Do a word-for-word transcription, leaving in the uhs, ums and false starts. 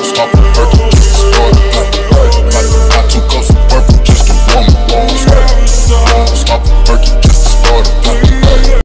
Stop.